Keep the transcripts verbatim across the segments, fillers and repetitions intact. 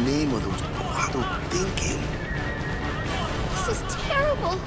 name of those Guado thinking? This is terrible.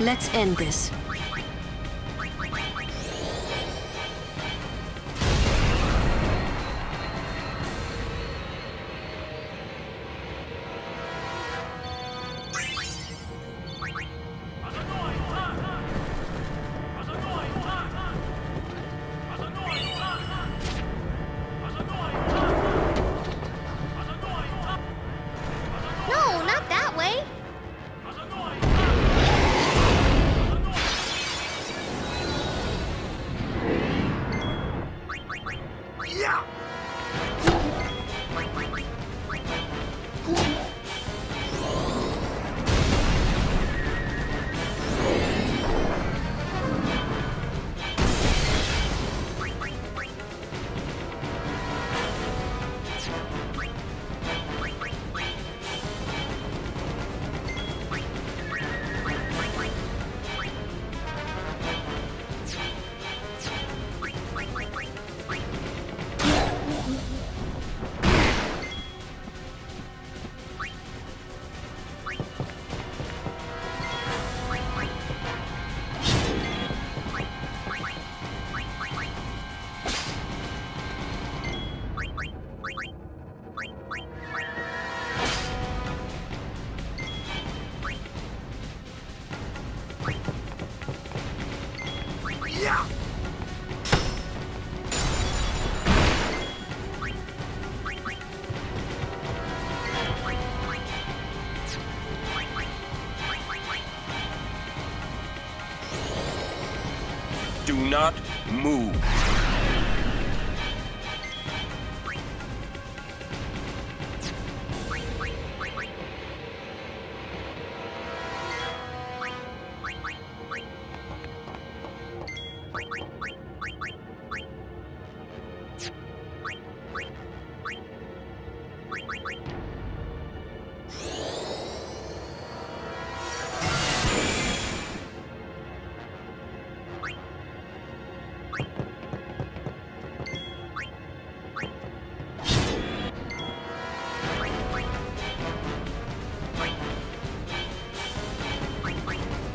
Let's end this. Do not move.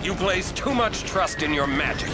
You place too much trust in your magic.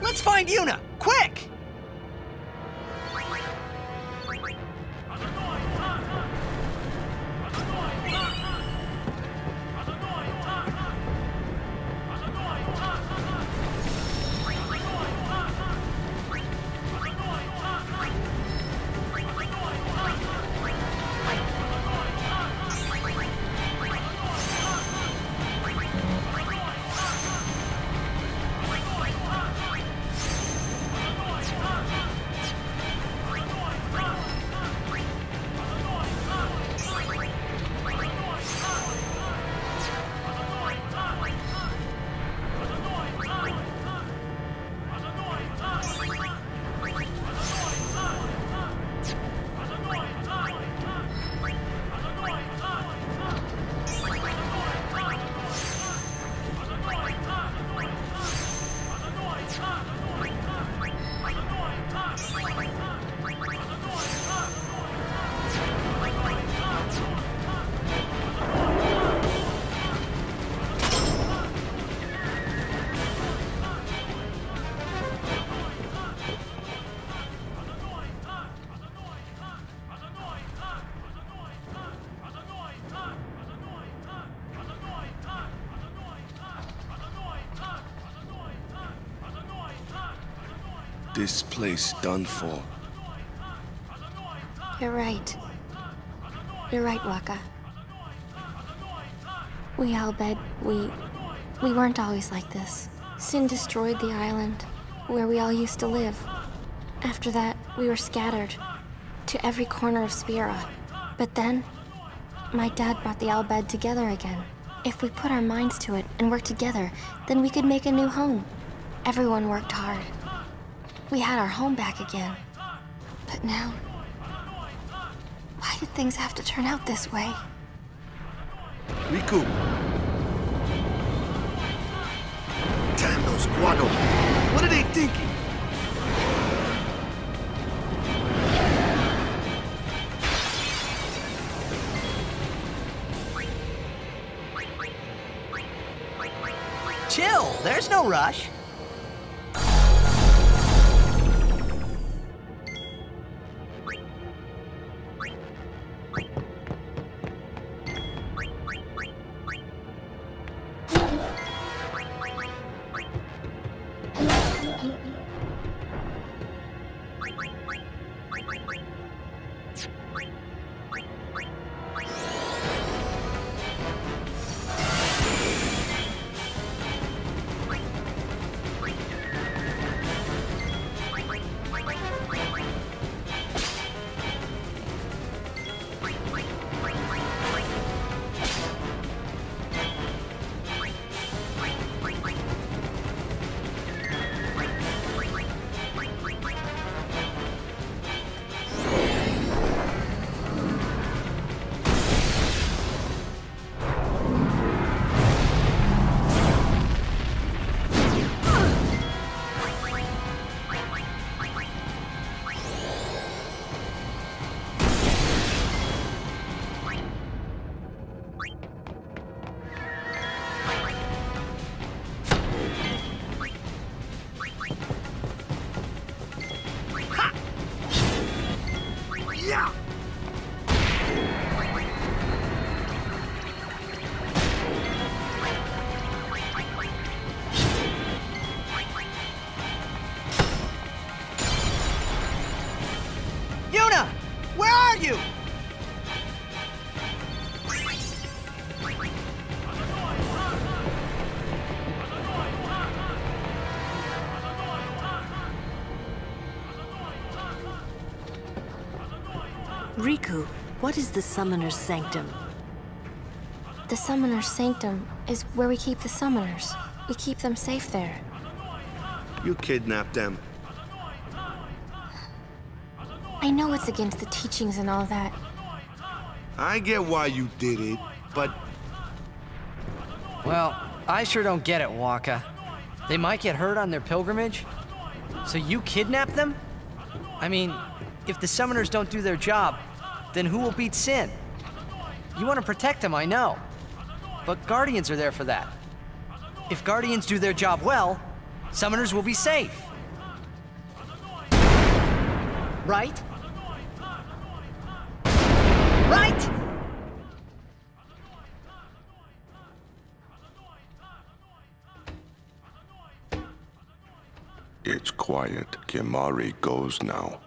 Let's find Yuna! Quick! this place done for. You're right. You're right, Waka. We Al Bhed, we... we weren't always like this. Sin destroyed the island, where we all used to live. After that, we were scattered to every corner of Spira. But then, my dad brought the Al Bhed together again. If we put our minds to it and worked together, then we could make a new home. Everyone worked hard. We had our home back again. But now... why did things have to turn out this way? Riku! Damn those Guado! What are they thinking? Chill! There's no rush! Riku, what is the Summoner Sanctum? The Summoner Sanctum is where we keep the Summoners. We keep them safe there. You kidnapped them. I know it's against the teachings and all that. I get why you did it, but... well, I sure don't get it, Waka. They might get hurt on their pilgrimage. So you kidnapped them? I mean, if the Summoners don't do their job, then who will beat Sin? You want to protect them, I know. But Guardians are there for that. If Guardians do their job well, Summoners will be safe. Right? Right? It's quiet. Kimari goes now.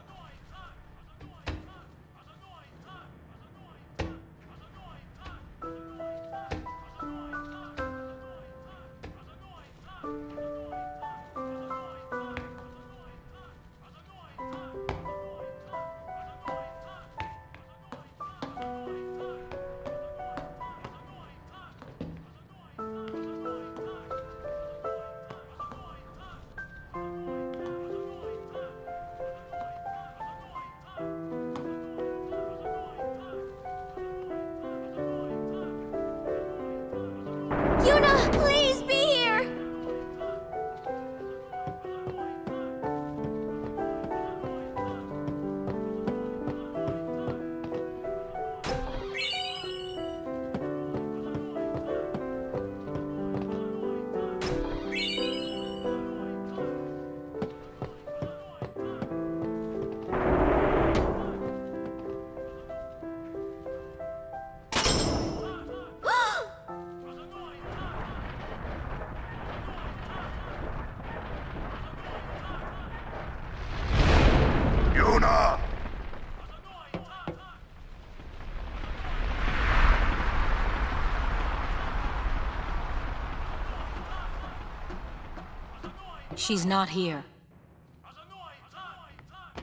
She's not here.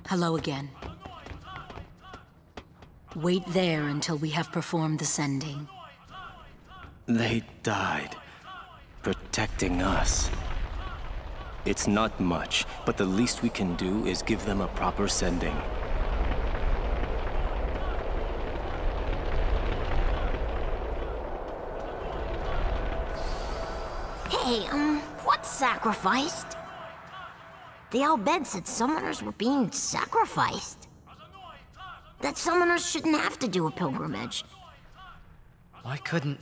Hello again. Wait there until we have performed the sending. They died, protecting us. It's not much, but the least we can do is give them a proper sending. Hey, um, what's sacrificed? The Al Bhed said summoners were being sacrificed. That summoners shouldn't have to do a pilgrimage. Why couldn't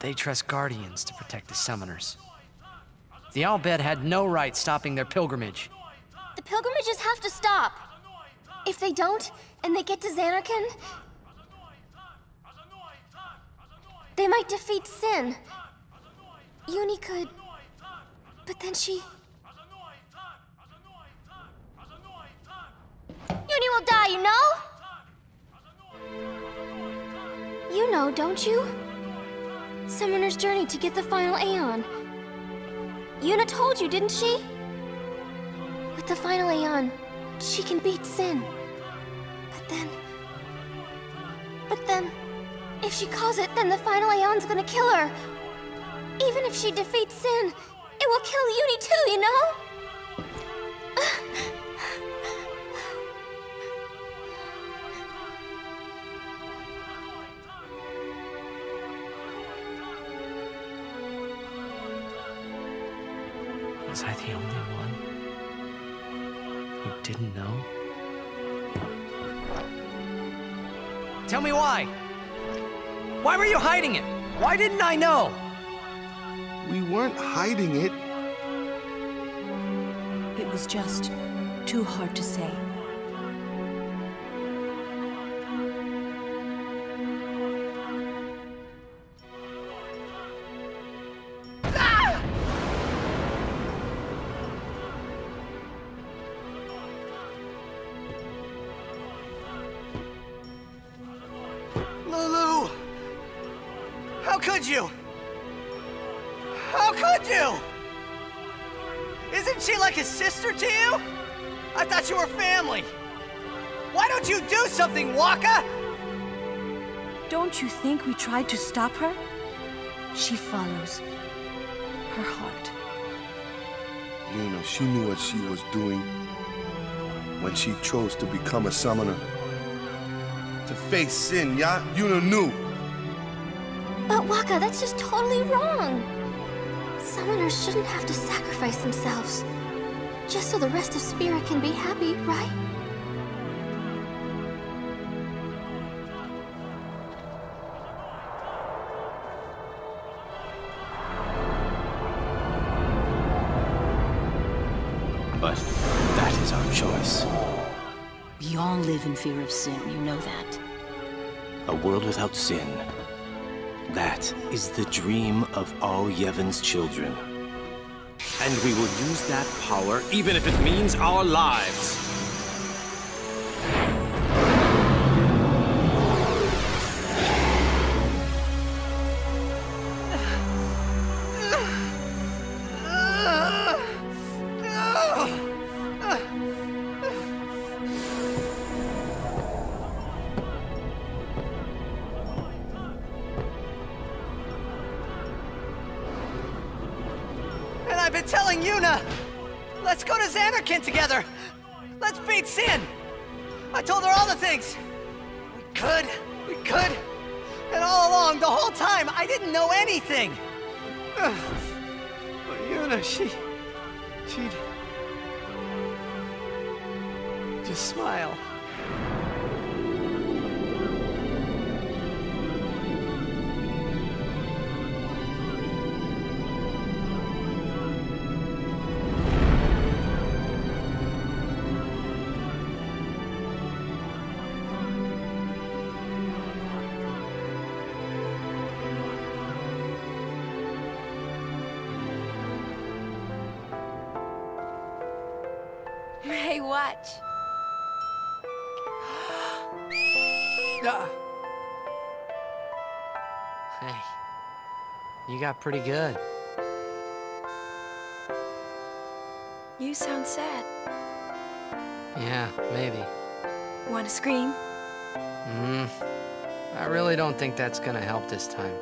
they trust guardians to protect the summoners? The Al Bhed had no right stopping their pilgrimage. The pilgrimages have to stop. If they don't, and they get to Zanarkin, they might defeat Sin. Yuni could, but then she... Yuni will die, you know? You know, don't you? Summoner's journey to get the final Aeon. Yuna told you, didn't she? With the final Aeon, she can beat Sin. But then... But then... If she calls it, then the final Aeon's gonna kill her! Even if she defeats Sin, it will kill Yuni too, you know? Was I the only one who didn't know? Tell me why! Why were you hiding it? Why didn't I know? We weren't hiding it. It was just too hard to say. Waka! Don't you think we tried to stop her? She follows her heart. Yuna, she knew what she was doing when she chose to become a summoner. To face Sin, yeah? Yuna knew. But Waka, that's just totally wrong. Summoners shouldn't have to sacrifice themselves just so the rest of Spira can be happy, right? In fear of sin, you know that. A world without sin. That is the dream of all Yevon's children. And we will use that power even if it means our lives. Together. Let's beat Sin. I told her all the things. We could, we could. And all along, the whole time, I didn't know anything. But Yuna, she... she'd... just smile. Hey, watch. Hey, you got pretty good. You sound sad. Yeah, maybe. Want to scream? Mm, I really don't think that's gonna help this time.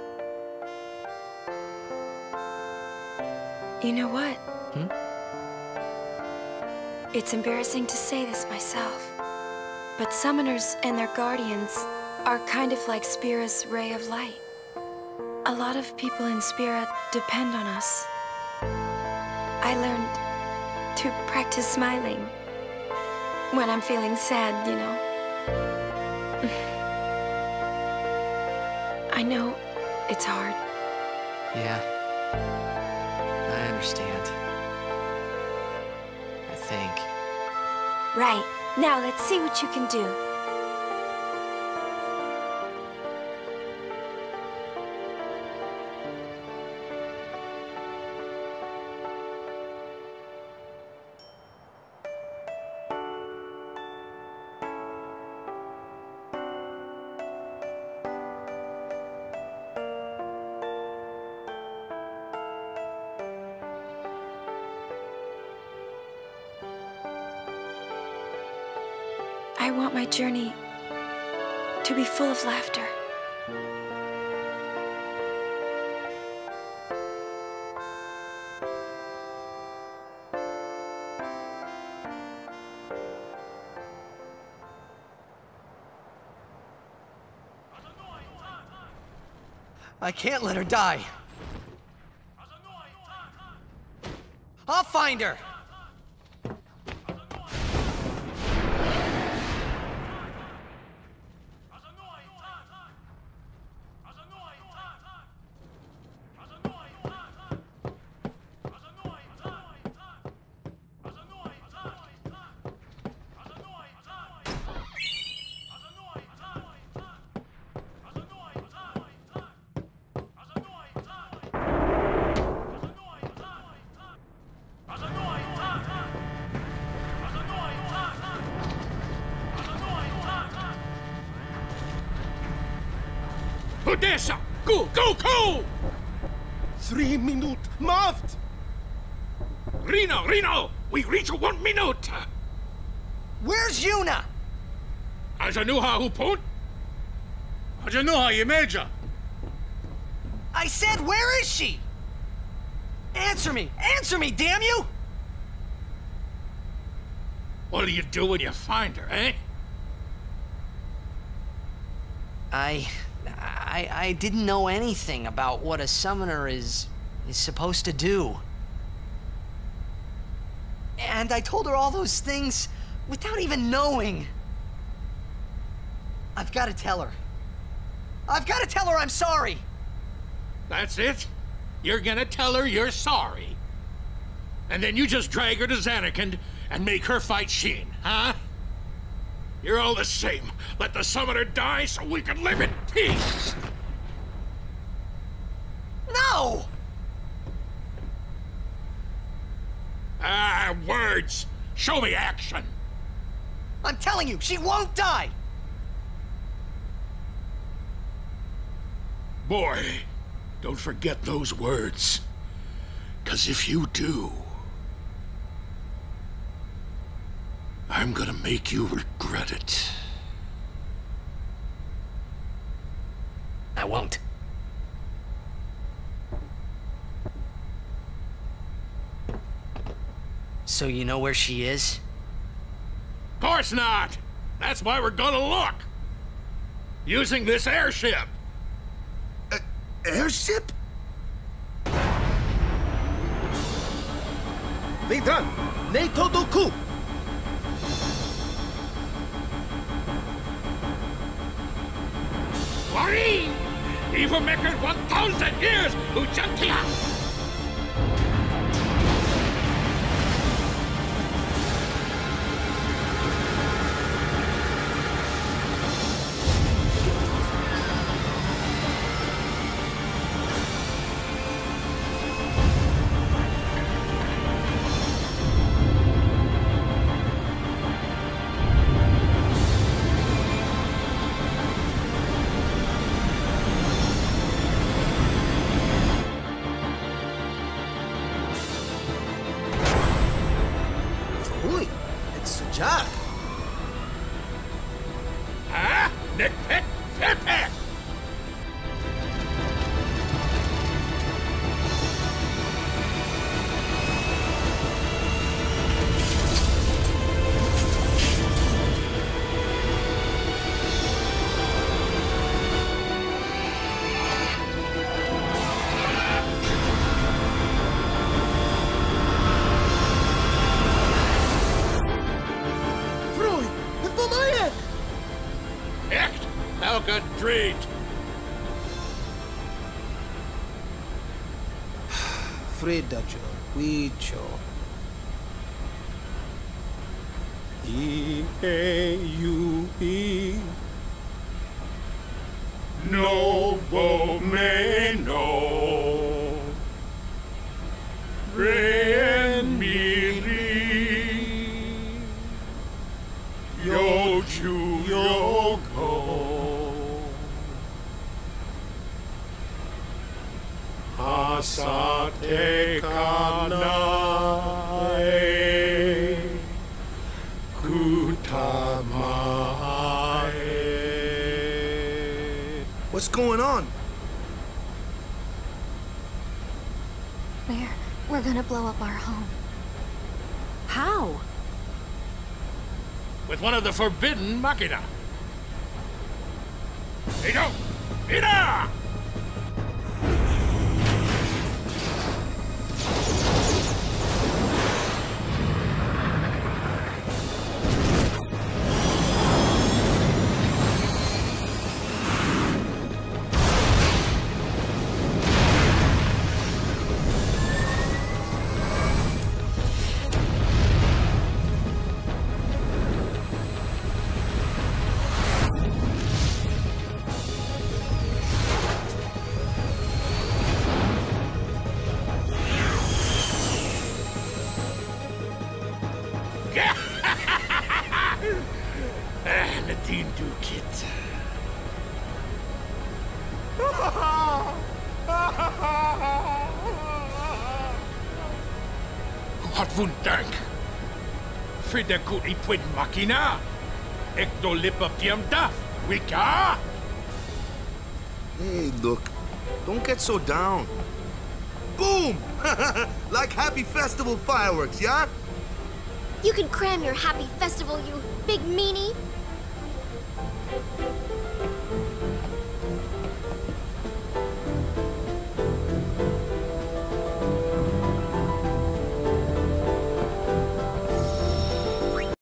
You know what? Hmm? It's embarrassing to say this myself, but summoners and their guardians are kind of like Spira's ray of light. A lot of people in Spira depend on us. I learned to practice smiling when I'm feeling sad, you know. I know it's hard. Yeah, I understand. I think. Right, now let's see what you can do. I want my journey to be full of laughter. I can't let her die. I'll find her. Go, go, go! Three minute, maft! Reno, Reno! We reach one minute! Where's Yuna? Ajanuha Hupun? Ajanuha Yemeja! I said, where is she? Answer me! Answer me, damn you! What'll you do when you find her, eh? I... I, I didn't know anything about what a summoner is is supposed to do. And I told her all those things without even knowing. I've got to tell her. I've got to tell her I'm sorry. That's it? You're gonna tell her you're sorry. And then you just drag her to Zanarkand and make her fight Sin, huh? You're all the same. Let the summoner die so we can live in peace! No! Ah, words! Show me action! I'm telling you, she won't die! Boy, don't forget those words. 'Cause if you do... I'm gonna make you regret it. I won't. So you know where she is? Of course not! That's why we're gonna look! Using this airship! Uh, airship? Vidran! Neito Doku! Worry! Evil maker one thousand years, Ujantia! up. Ah, nitpick, nitpick. Dacho, Wicho. E A U E. No Bomeno. Re and Miri. Yo Chu Yoko. Asate. What's going on? We're... we're gonna blow up our home. How? With one of the forbidden Machina. Ito! Ida! Der gut ich bin Machina. Ich do lip up the daf. We ka. Hey, look. Don't get so down. Boom! Like happy festival fireworks, yeah? You can cram your happy festival, you big meanie.